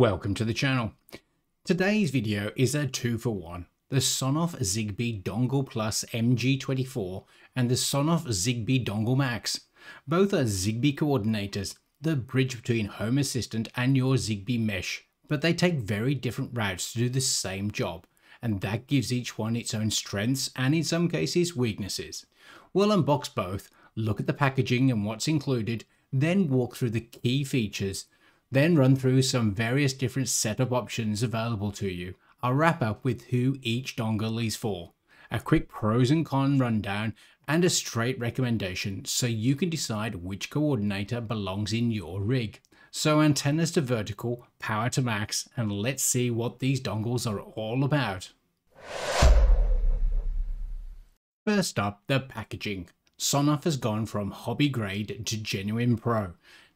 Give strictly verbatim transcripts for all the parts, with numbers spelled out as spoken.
Welcome to the channel. Today's video is a two for one, the Sonoff Zigbee Dongle Plus M G twenty-four and the Sonoff Zigbee Dongle Max. Both are Zigbee coordinators, the bridge between Home Assistant and your Zigbee mesh, but they take very different routes to do the same job, and that gives each one its own strengths and in some cases weaknesses. We'll unbox both, look at the packaging and what's included, then walk through the key features, then run through some various different setup options available to you. I'll wrap up with who each dongle is for, a quick pros and cons rundown, and a straight recommendation so you can decide which coordinator belongs in your rig. So antennas to vertical, power to max, and let's see what these dongles are all about. First up, the packaging. Sonoff has gone from hobby grade to genuine pro.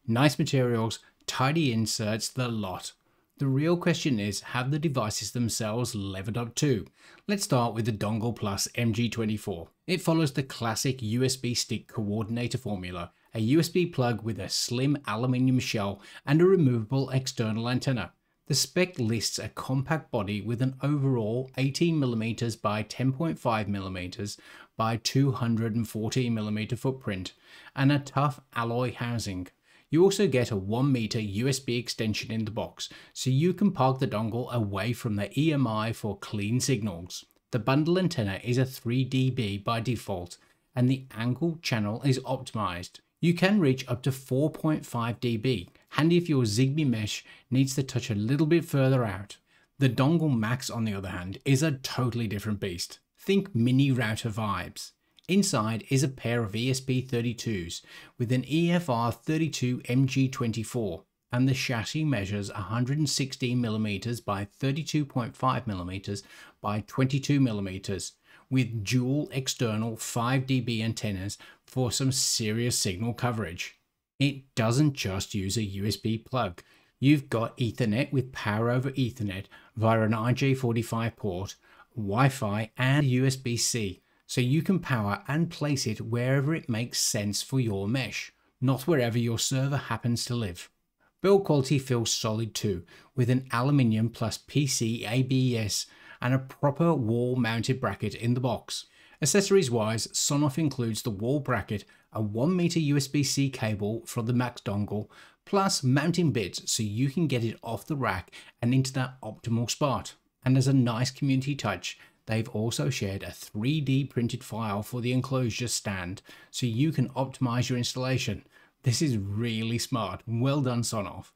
Nice materials, tidy inserts, the lot. The real question is, have the devices themselves levered up too? Let's start with the Dongle Plus M G twenty-four. It follows the classic U S B stick coordinator formula, a U S B plug with a slim aluminium shell and a removable external antenna. The spec lists a compact body with an overall eighteen millimeter by ten point five millimeter by two hundred fourteen millimeter footprint and a tough alloy housing. You also get a one meter U S B extension in the box, so you can park the dongle away from the E M I for clean signals. The bundle antenna is a three D B by default, and the angle channel is optimized. You can reach up to four point five D B, handy if your Zigbee mesh needs to touch a little bit further out. The Dongle Max, on the other hand, is a totally different beast. Think mini router vibes. Inside is a pair of E S P thirty-twos with an E F R thirty-two M G twenty-four, and the chassis measures one hundred sixteen millimeters by thirty-two point five millimeters by twenty-two millimeters with dual external five D B antennas for some serious signal coverage. It doesn't just use a U S B plug. You've got Ethernet with power over Ethernet via an I J forty-five port, Wi-Fi and U S B C. So you can power and place it wherever it makes sense for your mesh, not wherever your server happens to live. Build quality feels solid too, with an aluminium plus P C A B S and a proper wall mounted bracket in the box. Accessories wise, Sonoff includes the wall bracket, a one meter U S B C cable from the Max dongle, plus mounting bits so you can get it off the rack and into that optimal spot. And as a nice community touch, they've also shared a three D printed file for the enclosure stand so you can optimize your installation. This is really smart. Well done, Sonoff.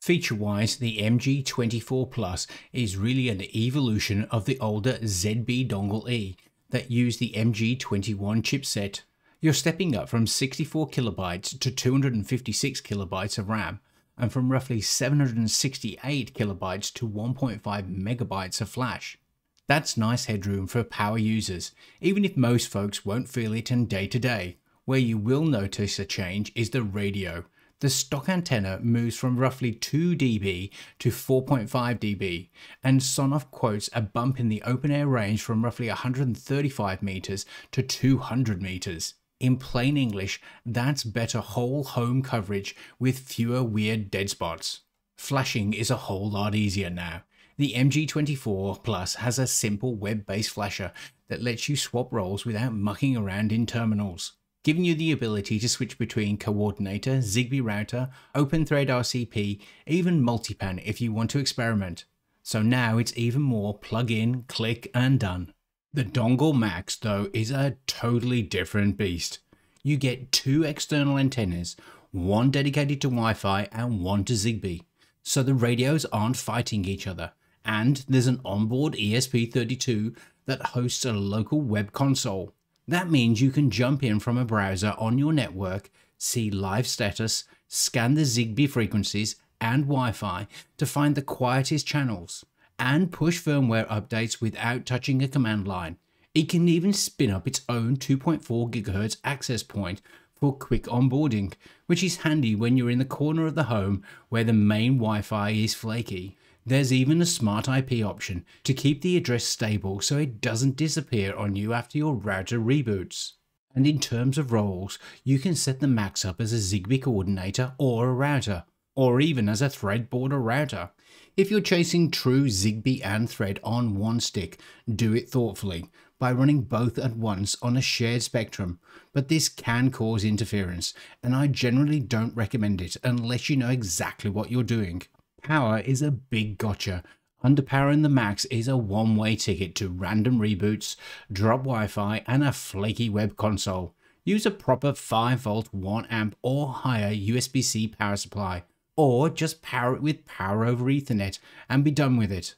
Feature-wise, the M G twenty-four Plus is really an evolution of the older Z B Dongle E that used the M G twenty-one chipset. You're stepping up from sixty-four kilobytes to two hundred fifty-six kilobytes of RAM, and from roughly seven hundred sixty-eight kilobytes to one point five megabytes of flash. That's nice headroom for power users, even if most folks won't feel it in day to day. Where you will notice a change is the radio. The stock antenna moves from roughly two D B to four point five D B, and Sonoff quotes a bump in the open air range from roughly one hundred thirty-five meters to two hundred meters. In plain English, that's better whole home coverage with fewer weird dead spots. Flashing is a whole lot easier now. The M G twenty-four Plus has a simple web-based flasher that lets you swap roles without mucking around in terminals, giving you the ability to switch between coordinator, Zigbee router, OpenThread R C P, even Multipan if you want to experiment. So now it's even more plug in, click and done. The Dongle Max, though, is a totally different beast. You get two external antennas, one dedicated to Wi-Fi and one to Zigbee, so the radios aren't fighting each other, and there's an onboard E S P thirty-two that hosts a local web console. That means you can jump in from a browser on your network, see live status, scan the Zigbee frequencies and Wi-Fi to find the quietest channels, and push firmware updates without touching a command line. It can even spin up its own two point four gigahertz access point for quick onboarding, which is handy when you're in the corner of the home where the main Wi-Fi is flaky. There's even a smart I P option to keep the address stable so it doesn't disappear on you after your router reboots. And in terms of roles, you can set the Max up as a Zigbee coordinator or a router, or even as a Thread border router. If you're chasing true Zigbee and Thread on one stick, do it thoughtfully by running both at once on a shared spectrum, but this can cause interference, and I generally don't recommend it unless you know exactly what you're doing. Power is a big gotcha. Underpowering the Max is a one-way ticket to random reboots, drop Wi-Fi, and a flaky web console. Use a proper five volt, one amp or higher U S B C power supply, or just power it with power over Ethernet and be done with it.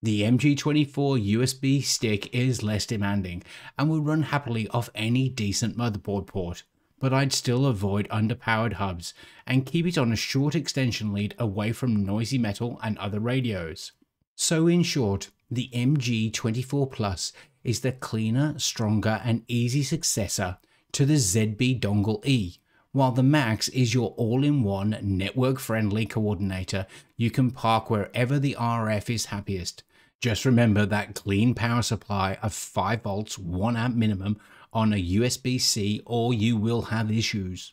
The M G twenty-four U S B stick is less demanding and will run happily off any decent motherboard port, but I'd still avoid underpowered hubs and keep it on a short extension lead away from noisy metal and other radios. So in short, the M G twenty-four Plus is the cleaner, stronger and easy successor to the Z B Dongle E, while the Max is your all-in-one network-friendly coordinator you can park wherever the R F is happiest. Just remember that clean power supply of five volts, one amp minimum on a U S B C or you will have issues.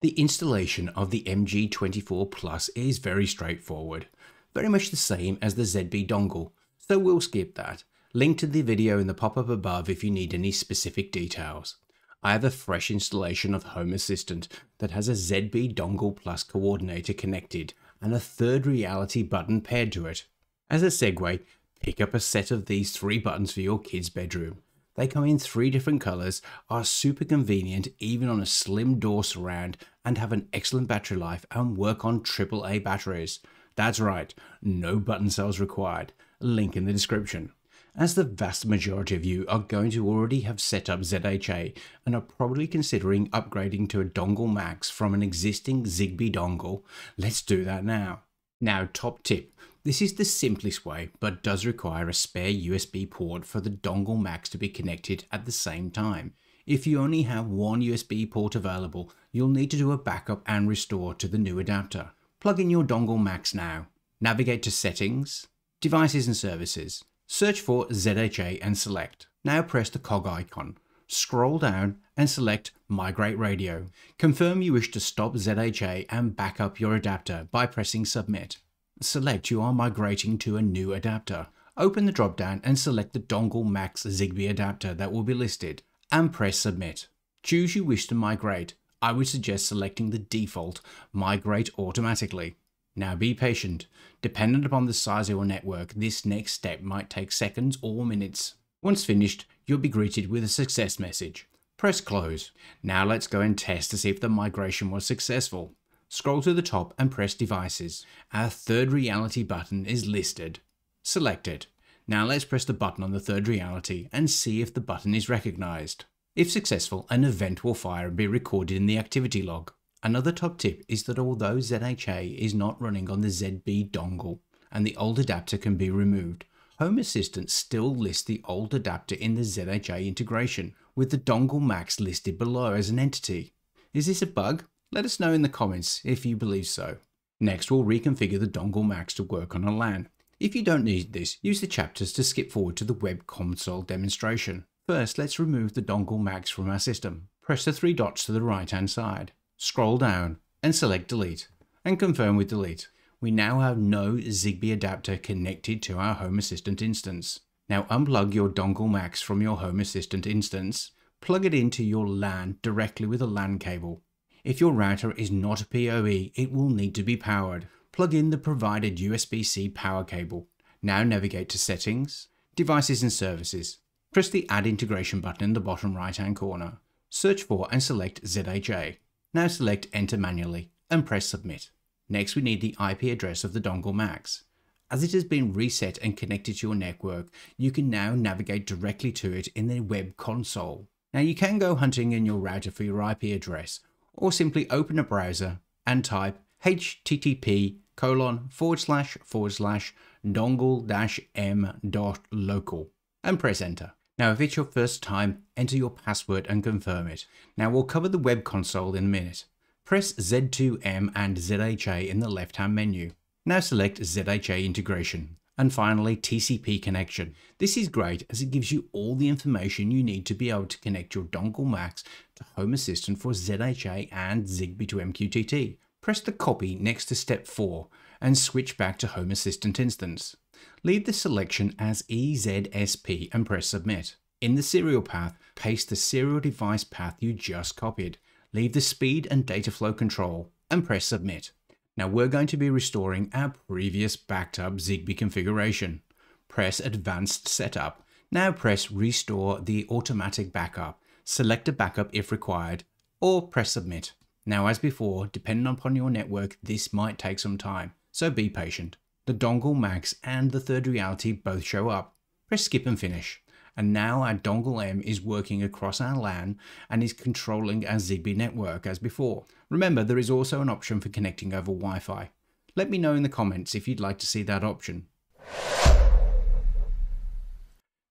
The installation of the M G twenty-four Plus is very straightforward, very much the same as the Z B dongle, so we'll skip that. Link to the video in the pop-up above if you need any specific details. I have a fresh installation of Home Assistant that has a Z B Dongle Plus coordinator connected and a Third Reality button paired to it. As a segue, pick up a set of these three buttons for your kid's bedroom. They come in three different colors, are super convenient even on a slim door surround, and have an excellent battery life and work on triple A batteries. That's right, no button cells required. Link in the description. As the vast majority of you are going to already have set up Z H A and are probably considering upgrading to a Dongle Max from an existing Zigbee dongle, let's do that now. Now, top tip. This is the simplest way, but does require a spare U S B port for the Dongle Max to be connected at the same time. If you only have one U S B port available, you'll need to do a backup and restore to the new adapter. Plug in your Dongle Max now. Navigate to Settings, Devices and Services. Search for Z H A and select. Now press the cog icon. Scroll down and select Migrate Radio. Confirm you wish to stop Z H A and back up your adapter by pressing Submit. Select you are migrating to a new adapter. Open the drop-down and select the Dongle Max Zigbee adapter that will be listed and press Submit. Choose you wish to migrate. I would suggest selecting the default Migrate Automatically. Now be patient. Dependent upon the size of your network, this next step might take seconds or minutes. Once finished, you'll be greeted with a success message. Press close. Now let's go and test to see if the migration was successful. Scroll to the top and press Devices. Our Third Reality button is listed. Select it. Now let's press the button on the Third Reality and see if the button is recognized. If successful, an event will fire and be recorded in the activity log. Another top tip is that although Z H A is not running on the Z B dongle and the old adapter can be removed, Home Assistant still lists the old adapter in the Z H A integration, with the Dongle Max listed below as an entity. Is this a bug? Let us know in the comments if you believe so. Next, we'll reconfigure the Dongle Max to work on a LAN. If you don't need this, use the chapters to skip forward to the web console demonstration. First, let's remove the Dongle Max from our system. Press the three dots to the right hand side. Scroll down and select Delete and confirm with Delete. We now have no Zigbee adapter connected to our Home Assistant instance. Now unplug your Dongle Max from your Home Assistant instance, plug it into your LAN directly with a LAN cable. If your router is not a P O E, it will need to be powered. Plug in the provided U S B C power cable. Now navigate to Settings, Devices and Services. Press the Add Integration button in the bottom right hand corner. Search for and select Z H A. Now select Enter manually and press Submit. Next, we need the I P address of the Dongle Max. As it has been reset and connected to your network, you can now navigate directly to it in the web console. Now you can go hunting in your router for your I P address, or simply open a browser and type H T T P colon forward slash forward slash dongle dash m dot local and press Enter. Now if it's your first time, enter your password and confirm it. Now we'll cover the web console in a minute. Press Z two M and Z H A in the left hand menu. Now select Z H A integration And finally, T C P connection. This is great as it gives you all the information you need to be able to connect your Dongle Max to Home Assistant for Z H A and Zigbee to M Q T T. Press the copy next to step four and switch back to Home Assistant instance. Leave the selection as E Z S P and press submit. In the serial path, paste the serial device path you just copied. Leave the speed and data flow control and press submit. Now we're going to be restoring our previous backed up Zigbee configuration. Press Advanced Setup. Now press Restore the Automatic Backup. Select a backup if required or press submit. Now as before, depending upon your network, this might take some time, so be patient. The Dongle Max and the Third Reality both show up. Press skip and finish. And now our Dongle M is working across our LAN and is controlling our Zigbee network as before. Remember, there is also an option for connecting over Wi-Fi. Let me know in the comments if you'd like to see that option.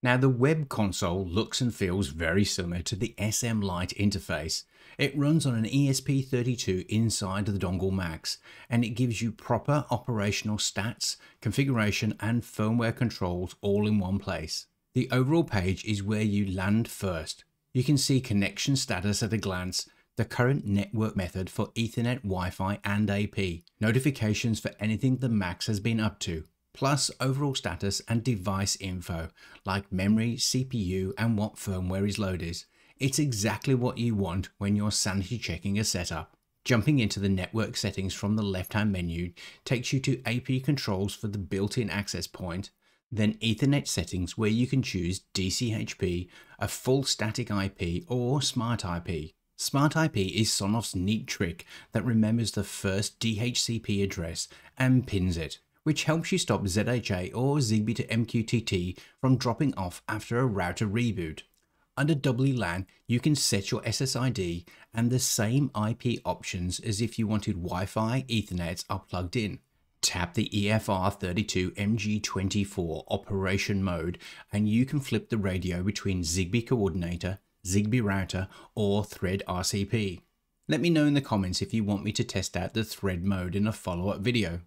Now the web console looks and feels very similar to the S M Lite interface. It runs on an E S P thirty-two inside the Dongle Max, and it gives you proper operational stats, configuration and firmware controls all in one place. The overall page is where you land first. You can see connection status at a glance, the current network method for Ethernet, Wi-Fi and A P, notifications for anything the Max has been up to, plus overall status and device info like memory, C P U and what firmware his load is. It's exactly what you want when you're sanity checking a setup. Jumping into the network settings from the left-hand menu takes you to A P controls for the built-in access point, then Ethernet settings where you can choose D C H P, a full static I P or Smart I P. Smart I P is Sonoff's neat trick that remembers the first D H C P address and pins it, which helps you stop Z H A or Zigbee to M Q T T from dropping off after a router reboot. Under W LAN, you can set your S S I D and the same I P options as if you wanted Wi-Fi, Ethernet are plugged in. Tap the E F R thirty-two M G twenty-four operation mode and you can flip the radio between Zigbee coordinator, Zigbee router or Thread R C P. Let me know in the comments if you want me to test out the Thread mode in a follow-up video.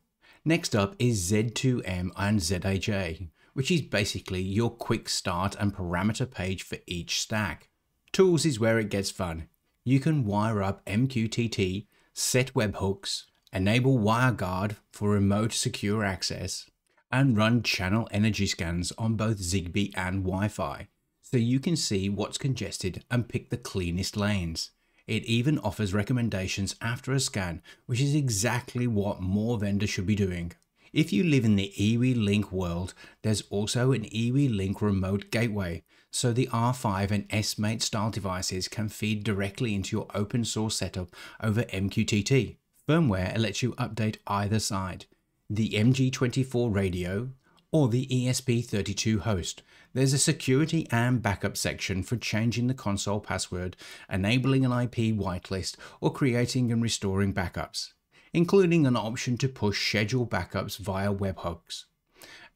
Next up is Z two M and Z H A, which is basically your quick start and parameter page for each stack. Tools is where it gets fun. You can wire up M Q T T, set webhooks, enable WireGuard for remote secure access, and run channel energy scans on both Zigbee and Wi-Fi, so you can see what's congested and pick the cleanest lanes. It even offers recommendations after a scan, which is exactly what more vendors should be doing. If you live in the eWeLink world, there's also an eWeLink remote gateway, so the R five and S mate style devices can feed directly into your open source setup over M Q T T. Firmware lets you update either side, the M G twenty-four radio or the E S P thirty-two host. There's a security and backup section for changing the console password, enabling an I P whitelist, or creating and restoring backups, including an option to push schedule backups via webhooks.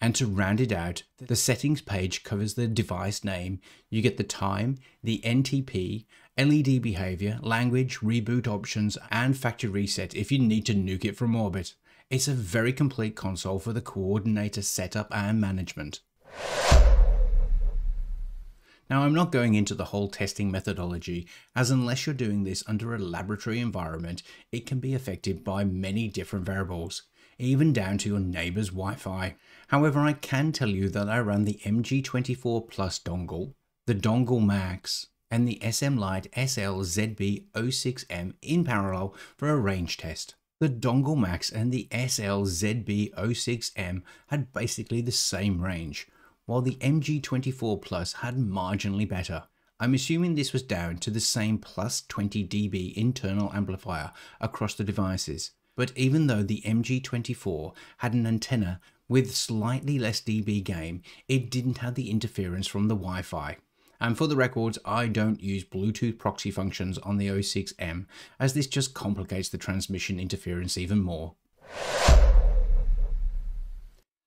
And to round it out, the settings page covers the device name. You get the time, the N T P, L E D behavior, language, reboot options, and factory reset if you need to nuke it from orbit. It's a very complete console for the coordinator setup and management. Now I'm not going into the whole testing methodology, as unless you're doing this under a laboratory environment, it can be affected by many different variables, even down to your neighbor's Wi-Fi. However, I can tell you that I ran the M G twenty-four Plus dongle, the Dongle Max, and the S M Lite S L Z B zero six M in parallel for a range test. The Dongle Max and the S L Z B zero six M had basically the same range, while the M G twenty-four Plus had marginally better. I'm assuming this was down to the same plus twenty D B internal amplifier across the devices, but even though the M G twenty-four had an antenna with slightly less D B gain, it didn't have the interference from the Wi-Fi. And for the records, I don't use Bluetooth proxy functions on the zero six M, as this just complicates the transmission interference even more.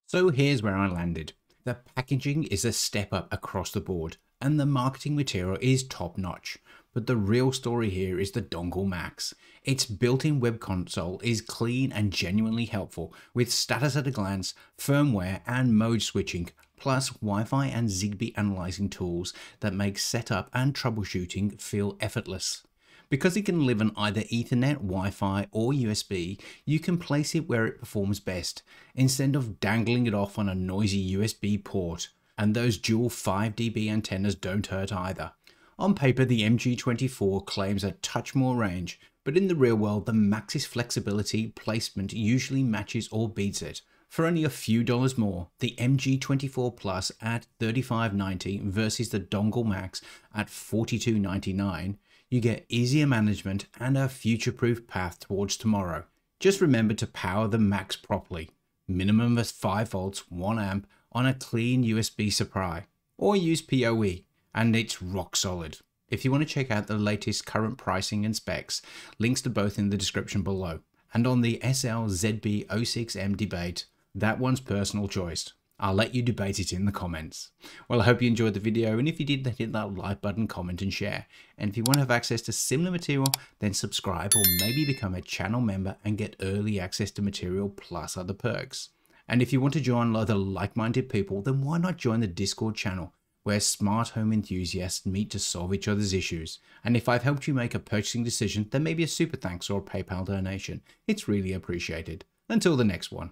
So here's where I landed. The packaging is a step up across the board, and the marketing material is top notch, but the real story here is the Dongle Max. Its built-in web console is clean and genuinely helpful, with status at a glance, firmware and mode switching, plus Wi-Fi and Zigbee analyzing tools that make setup and troubleshooting feel effortless. Because it can live on either Ethernet, Wi-Fi or U S B, you can place it where it performs best, instead of dangling it off on a noisy U S B port. And those dual five D B antennas don't hurt either. On paper, the M G twenty-four claims a touch more range, but in the real world, the Max's flexibility placement usually matches or beats it. For only a few dollars more, the M G twenty-four Plus at thirty-five ninety versus the Dongle Max at forty-two ninety-nine, you get easier management and a future-proof path towards tomorrow. Just remember to power the Max properly. Minimum of five volts, one amp on a clean U S B supply, or use P O E, and it's rock solid. If you want to check out the latest current pricing and specs, links to both in the description below. And on the S L Z B zero six M debate, that one's personal choice. I'll let you debate it in the comments. Well, I hope you enjoyed the video, and if you did, then hit that like button, comment and share. And if you want to have access to similar material, then subscribe or maybe become a channel member and get early access to material plus other perks. And if you want to join other like-minded people, then why not join the Discord channel, where smart home enthusiasts meet to solve each other's issues. And if I've helped you make a purchasing decision, then maybe a super thanks or a PayPal donation. It's really appreciated. Until the next one.